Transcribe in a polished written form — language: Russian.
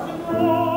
Welcome home.